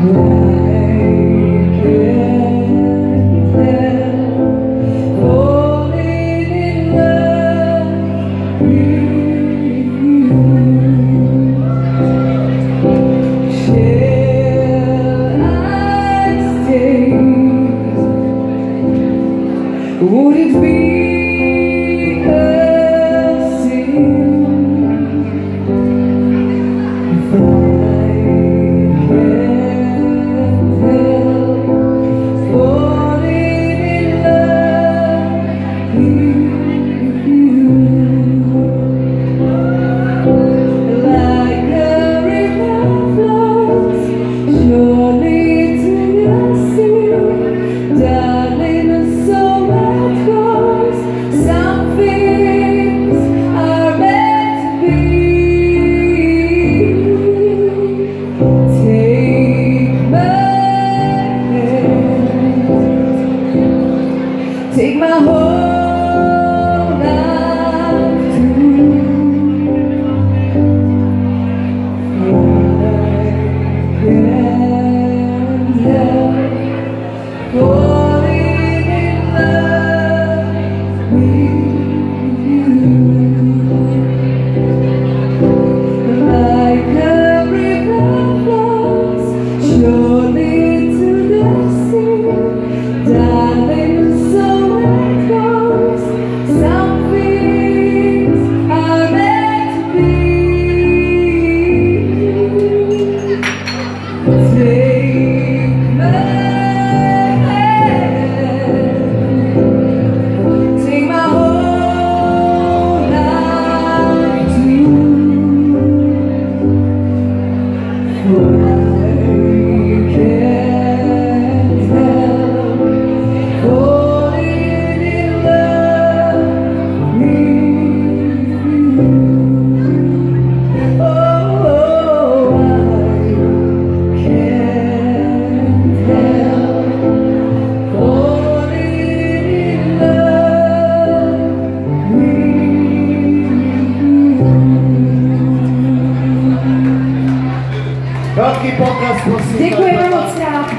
Would it be a sin if I can't help falling in love with you? Like a river flows surely to your sea, darling, and so take my whole life to you. I can't help falling in love with you. Like a river flows surely to the sea, darling, velký potlesk, prosím. Děkujeme moc.